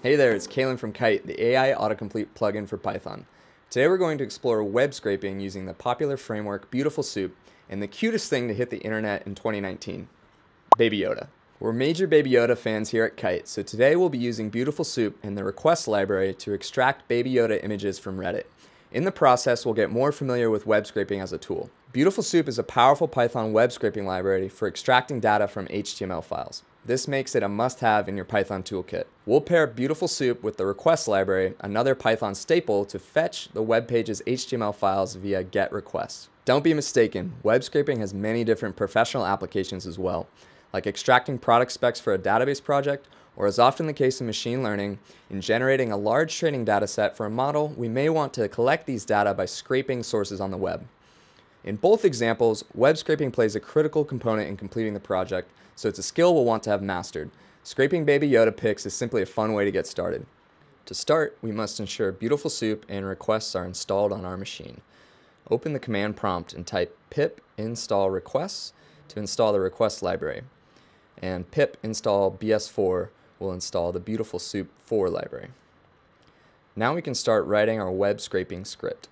Hey there, it's Kalen from Kite, the AI autocomplete plugin for Python. Today we're going to explore web scraping using the popular framework Beautiful Soup and the cutest thing to hit the internet in 2019, Baby Yoda. We're major Baby Yoda fans here at Kite, so today we'll be using Beautiful Soup and the Requests library to extract Baby Yoda images from Reddit. In the process, we'll get more familiar with web scraping as a tool. Beautiful Soup is a powerful Python web scraping library for extracting data from HTML files. This makes it a must-have in your Python toolkit. We'll pair Beautiful Soup with the Requests library, another Python staple, to fetch the web page's HTML files via get requests. Don't be mistaken, web scraping has many different professional applications as well, like extracting product specs for a database project, or as often the case in machine learning, in generating a large training data set for a model, we may want to collect these data by scraping sources on the web. In both examples, web scraping plays a critical component in completing the project, so it's a skill we'll want to have mastered. Scraping Baby Yoda pics is simply a fun way to get started. To start, we must ensure Beautiful Soup and Requests are installed on our machine. Open the command prompt and type pip install requests to install the request library, and pip install BS4 will install the Beautiful Soup 4 library. Now we can start writing our web scraping script.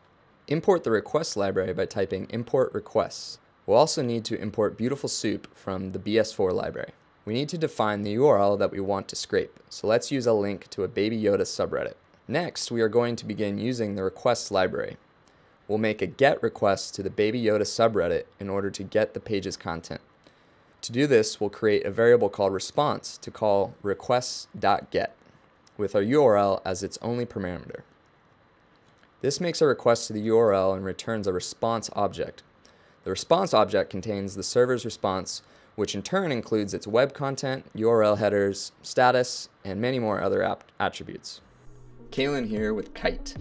Import the request library by typing import requests. We'll also need to import Beautiful Soup from the BS4 library. We need to define the URL that we want to scrape, so let's use a link to a Baby Yoda subreddit. Next, we are going to begin using the requests library. We'll make a get request to the Baby Yoda subreddit in order to get the page's content. To do this, we'll create a variable called response to call requests.get with our URL as its only parameter. This makes a request to the URL and returns a response object. The response object contains the server's response, which in turn includes its web content, URL headers, status, and many more other attributes. Kalen here with Kite,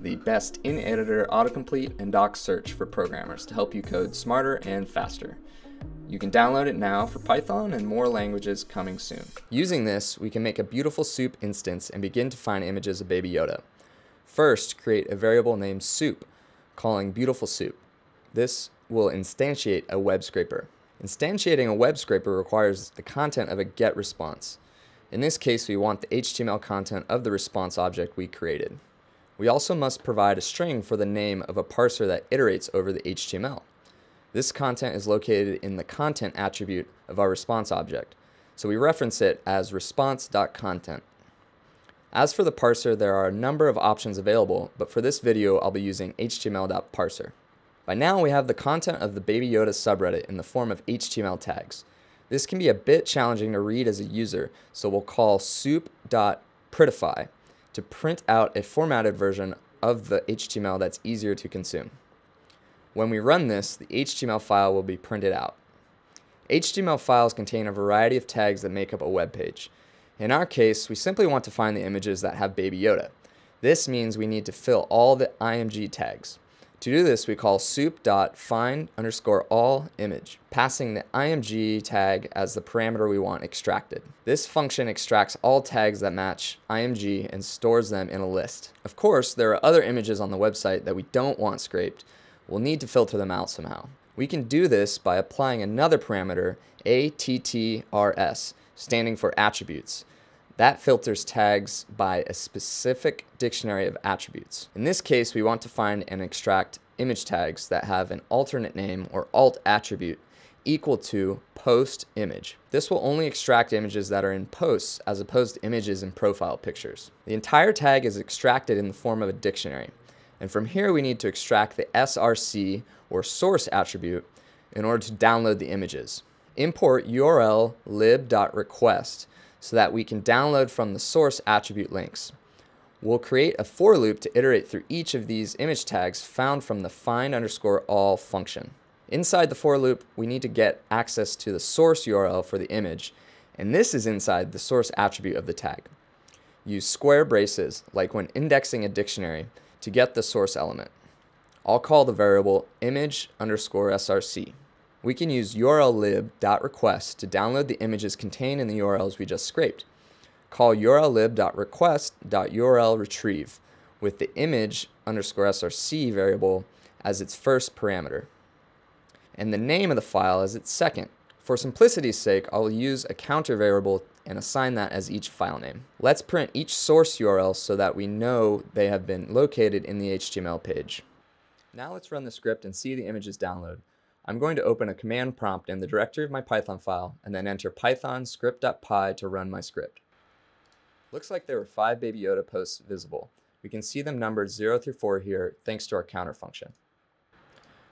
the best in-editor autocomplete and doc search for programmers to help you code smarter and faster. You can download it now for Python and more languages coming soon. Using this, we can make a Beautiful Soup instance and begin to find images of Baby Yoda. First, create a variable named soup, calling Beautiful Soup. This will instantiate a web scraper. Instantiating a web scraper requires the content of a get response. In this case, we want the HTML content of the response object we created. We also must provide a string for the name of a parser that iterates over the HTML. This content is located in the content attribute of our response object, so we reference it as response.content. As for the parser, there are a number of options available, but for this video, I'll be using html.parser. By now, we have the content of the Baby Yoda subreddit in the form of HTML tags. This can be a bit challenging to read as a user, so we'll call soup.printify to print out a formatted version of the HTML that's easier to consume. When we run this, the HTML file will be printed out. HTML files contain a variety of tags that make up a web page. In our case, we simply want to find the images that have Baby Yoda. This means we need to fill all the IMG tags. To do this, we call soup.find_all image, passing the IMG tag as the parameter we want extracted. This function extracts all tags that match IMG and stores them in a list. Of course, there are other images on the website that we don't want scraped. We'll need to filter them out somehow. We can do this by applying another parameter, attrs, standing for attributes. That filters tags by a specific dictionary of attributes. In this case, we want to find and extract image tags that have an alternate name or alt attribute equal to post image. This will only extract images that are in posts as opposed to images in profile pictures. The entire tag is extracted in the form of a dictionary. And from here, we need to extract the src or source attribute in order to download the images. Import url lib.request so that we can download from the source attribute links. We'll create a for loop to iterate through each of these image tags found from the find_all function. Inside the for loop, we need to get access to the source URL for the image, and this is inside the source attribute of the tag. Use square braces, like when indexing a dictionary, to get the source element. I'll call the variable image_src. We can use urllib.request to download the images contained in the URLs we just scraped. Call urllib.request.urlretrieve with the image_src variable as its first parameter, and the name of the file as its second. For simplicity's sake, I'll use a counter variable and assign that as each file name. Let's print each source URL so that we know they have been located in the HTML page. Now let's run the script and see the images download. I'm going to open a command prompt in the directory of my Python file and then enter python script.py to run my script. Looks like there were 5 Baby Yoda posts visible. We can see them numbered 0 through 4 here thanks to our counter function.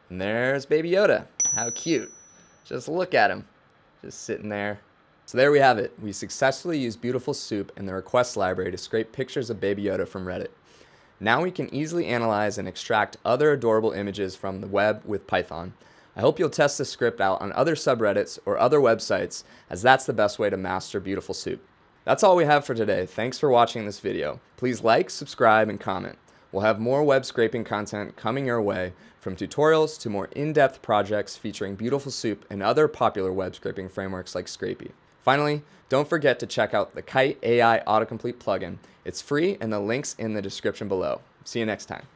And there's Baby Yoda. How cute. Just look at him. Just sitting there. So there we have it. We successfully used Beautiful Soup and the Requests library to scrape pictures of Baby Yoda from Reddit. Now we can easily analyze and extract other adorable images from the web with Python. I hope you'll test this script out on other subreddits or other websites, as that's the best way to master Beautiful Soup. That's all we have for today. Thanks for watching this video. Please like, subscribe, and comment. We'll have more web scraping content coming your way, from tutorials to more in-depth projects featuring Beautiful Soup and other popular web scraping frameworks like Scrapy. Finally, don't forget to check out the Kite AI autocomplete plugin. It's free and the link's in the description below. See you next time.